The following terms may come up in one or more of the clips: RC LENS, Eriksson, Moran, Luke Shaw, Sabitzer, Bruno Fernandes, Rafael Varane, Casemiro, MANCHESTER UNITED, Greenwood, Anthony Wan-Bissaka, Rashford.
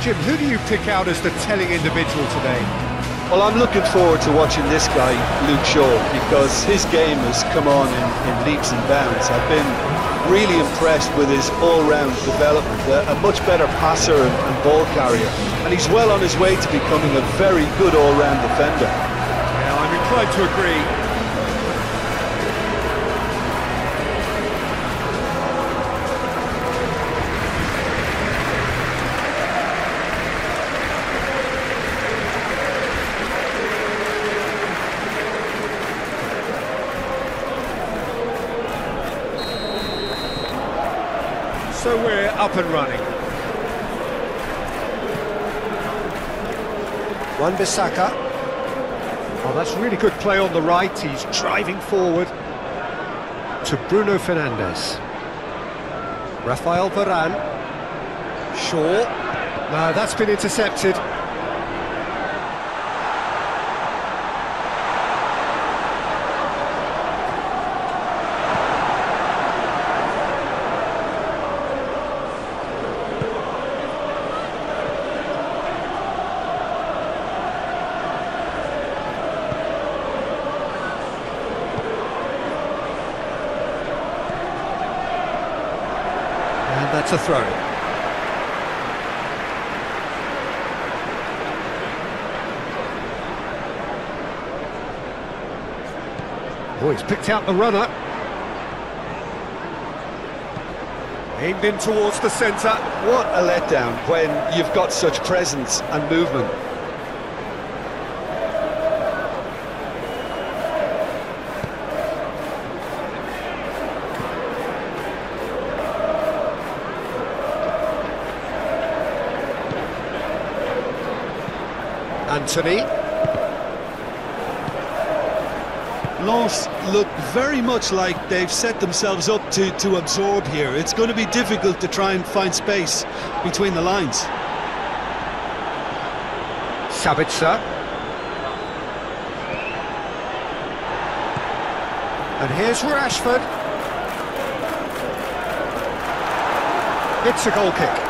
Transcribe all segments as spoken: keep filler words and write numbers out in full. Jim, who do you pick out as the telling individual today? Well, I'm looking forward to watching this guy, Luke Shaw, because his game has come on in, in leaps and bounds. I've been really impressed with his all-round development, a, a much better passer and, and ball carrier, and he's well on his way to becoming a very good all-round defender. Yeah, I'm inclined to agree. So we're up and running. Wan-Bissaka. Oh, that's really good play on the right. He's driving forward to Bruno Fernandes. Rafael Varane. Shaw. No, that's been intercepted. That's a throw. Oh, he's picked out the runner. Aimed in towards the centre. What a letdown when you've got such presence and movement. Anthony. Lens look very much like they've set themselves up to, to absorb here. It's going to be difficult to try and find space between the lines. Sabitzer. And here's Rashford. It's a goal kick.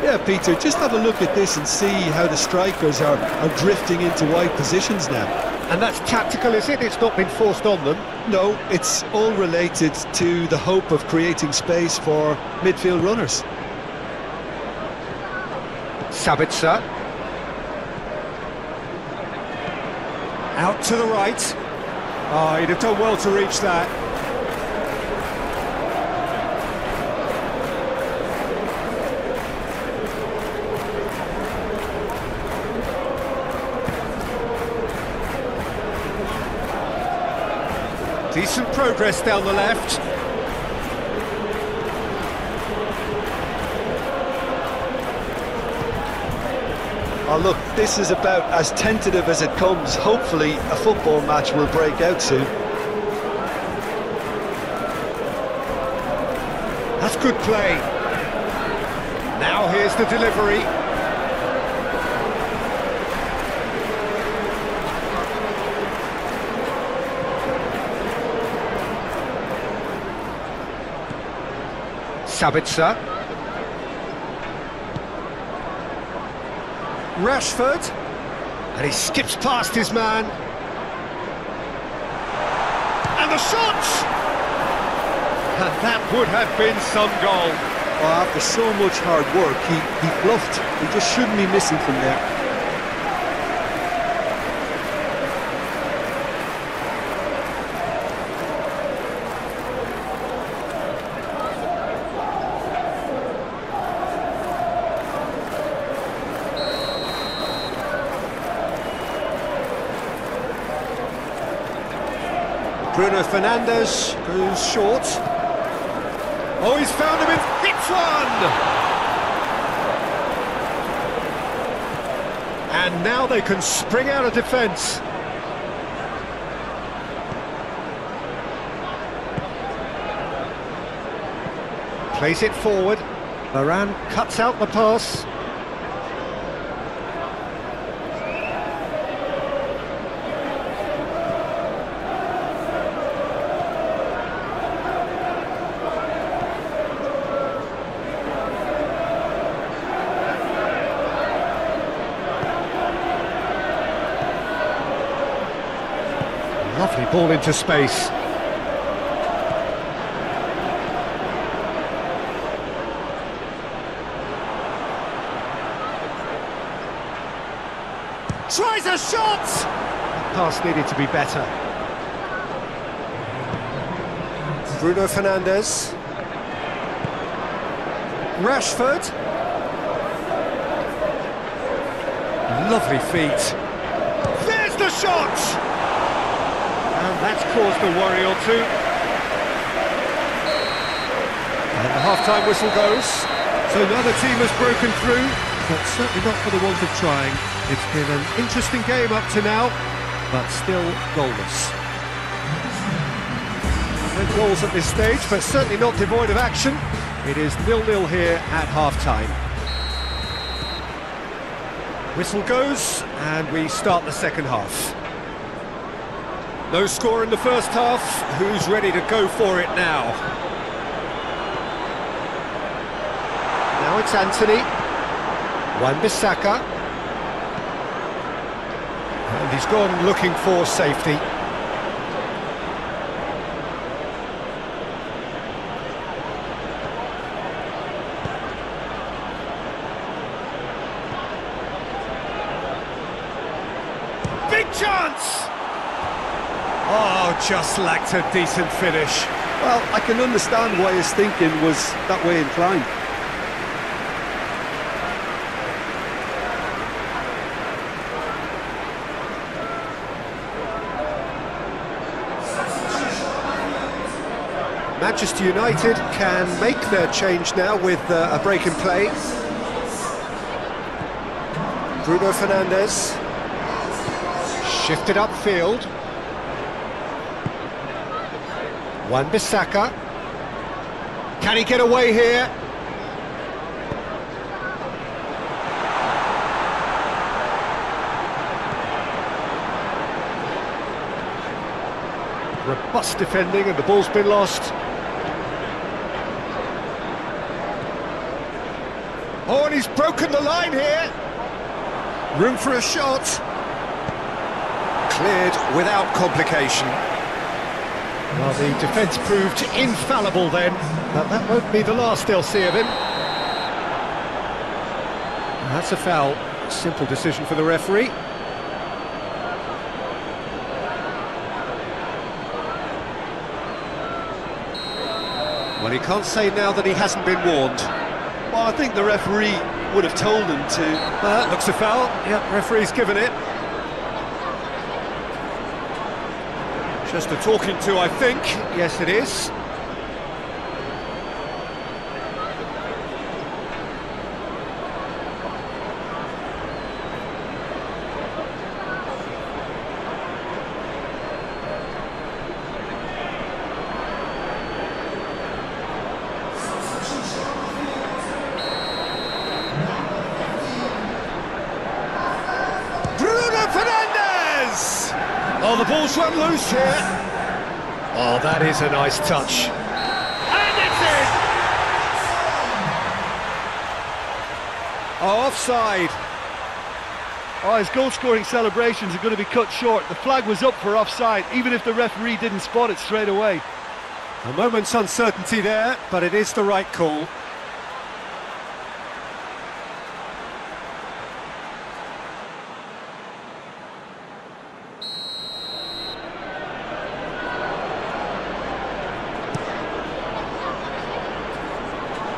Yeah, Peter, just have a look at this and see how the strikers are, are drifting into wide positions now. And that's tactical, is it? It's not been forced on them. No, it's all related to the hope of creating space for midfield runners. Sabitzer. Out to the right. Oh, he'd have done well to reach that. Decent progress down the left. Oh, look, this is about as tentative as it comes. Hopefully, a football match will break out soon. That's good play. Now here's the delivery. Sabitzer. Rashford. And he skips past his man. And the shot! And that would have been some goal. Oh, after so much hard work, he, he bluffed. He just shouldn't be missing from there. Bruno Fernandes goes short. Oh, he's found him, it's one! And now they can spring out of defence. Plays it forward. Moran cuts out the pass. ball into space. Tries a shot! The pass needed to be better. Bruno Fernandes. Rashford. Lovely feet. There's the shot! And that's caused a worry or two. And the half-time whistle goes. So now the team has broken through. But certainly not for the want of trying. It's been an interesting game up to now, but still goalless. No goals at this stage, but certainly not devoid of action. It is nil nil here at half-time. Whistle goes, and we start the second half. No score in the first half. Who's ready to go for it now? Now it's Anthony. Wan-Bissaka, and he's gone looking for safety. Big chance! Oh, just lacked a decent finish. Well, I can understand why his thinking was that way inclined. Manchester United can make their change now with uh, a break in play. Bruno Fernandes shifted upfield. Wan-Bissaka. Can he get away here? Robust defending, and the ball's been lost. Oh, and he's broken the line here. Room for a shot. Cleared without complication. Well, the defence proved infallible then, but that won't be the last they'll see of him. That's a foul. Simple decision for the referee. Well, he can't say now that he hasn't been warned. Well, I think the referee would have told him to. Uh, looks a foul. Yeah, referee's given it. Just a talking to, I think. Yes, it is. Oh, the ball's run loose here. Oh, that is a nice touch. And it's in! Oh, offside. Oh, his goal-scoring celebrations are going to be cut short. The flag was up for offside, even if the referee didn't spot it straight away. A moment's uncertainty there, but it is the right call.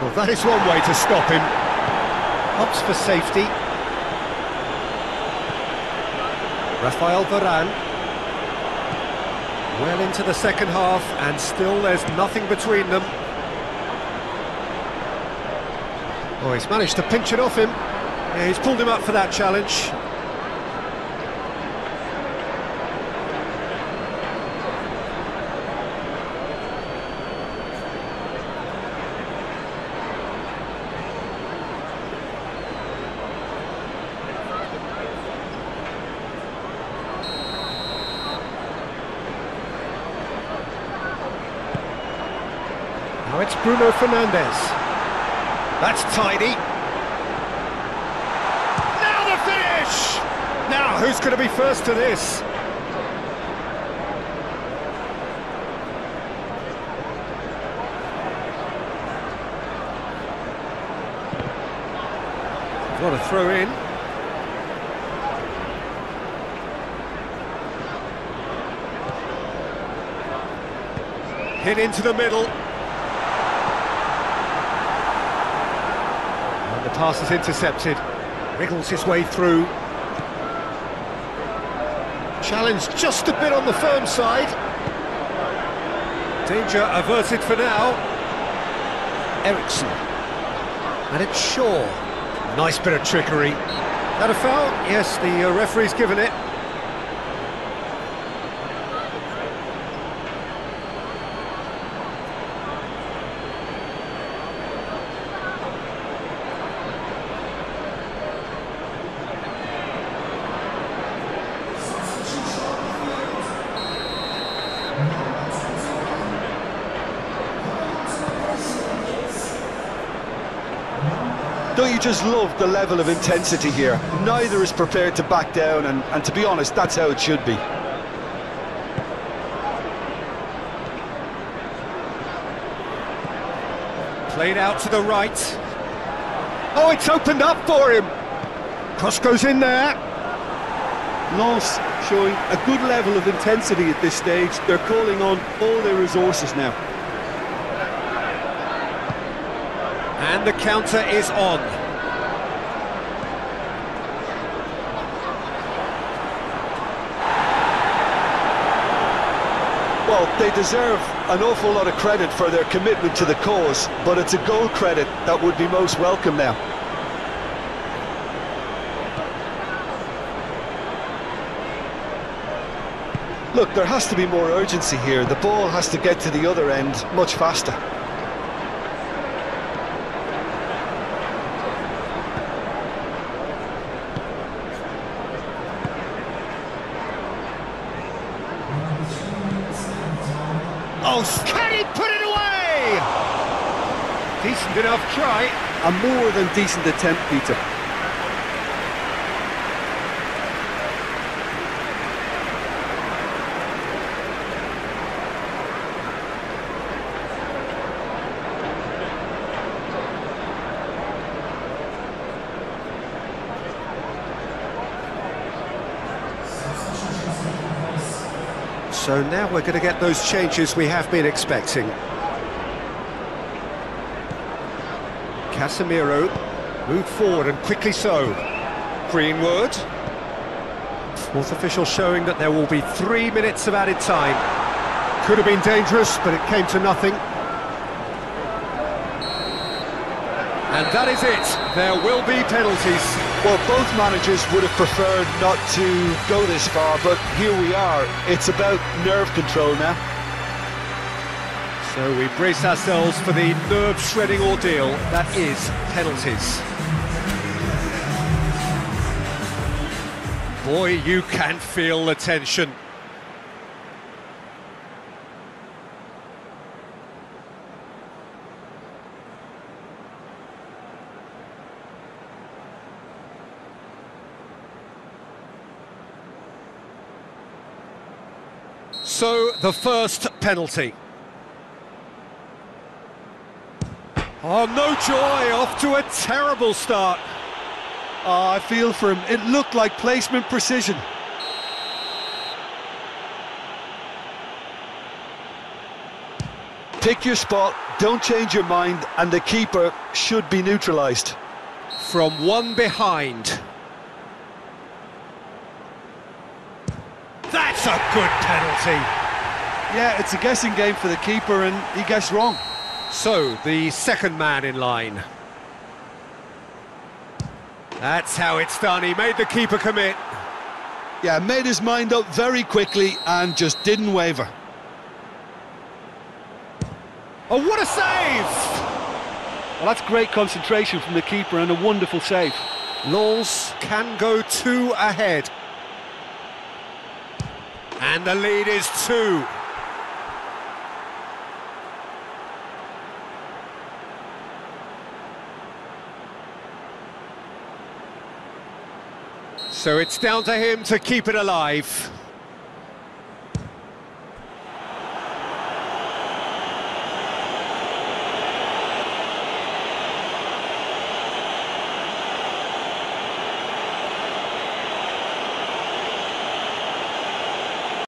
Well, that is one way to stop him. Hops for safety. Rafael Varane. Well into the second half, and still there's nothing between them. Oh, he's managed to pinch it off him. Yeah, he's pulled him up for that challenge. It's Bruno Fernandes. That's tidy. Now the finish! Now, who's going to be first to this? What a throw in. Hit into the middle. And the pass is intercepted. Wriggles his way through. Challenged just a bit on the firm side. Danger averted for now. Eriksson. And it's Shaw. Nice bit of trickery. That a foul? Yes, the referee's given it. Don't you just love the level of intensity here? Neither is prepared to back down, and, and to be honest, that's how it should be. Played out to the right. Oh, it's opened up for him. Cross goes in there. Lance showing a good level of intensity at this stage. They're calling on all their resources now. And the counter is on. Well, they deserve an awful lot of credit for their commitment to the cause, but it's a goal credit that would be most welcome now. Look, there has to be more urgency here. The ball has to get to the other end much faster. Can he put it away? Decent enough try. A more than decent attempt, Peter. So now we're going to get those changes we have been expecting. Casemiro moved forward, and quickly so. Greenwood. Fourth official showing that there will be three minutes of added time. Could have been dangerous, but it came to nothing. And that is it. There will be penalties. Well, both managers would have preferred not to go this far, but here we are. It's about nerve control now. So we brace ourselves for the nerve-shredding ordeal that is penalties. Boy, you can feel the tension. So, the first penalty. Oh, no joy, off to a terrible start. Oh, I feel for him. It looked like placement precision. Pick your spot, don't change your mind, and the keeper should be neutralised. From one behind. That's a good penalty. Yeah, it's a guessing game for the keeper, and he guessed wrong. So, the second man in line. That's how it's done. He made the keeper commit. Yeah, made his mind up very quickly and just didn't waver. Oh, what a save! Well, that's great concentration from the keeper and a wonderful save. Lens can go two ahead. And the lead is two. So it's down to him to keep it alive.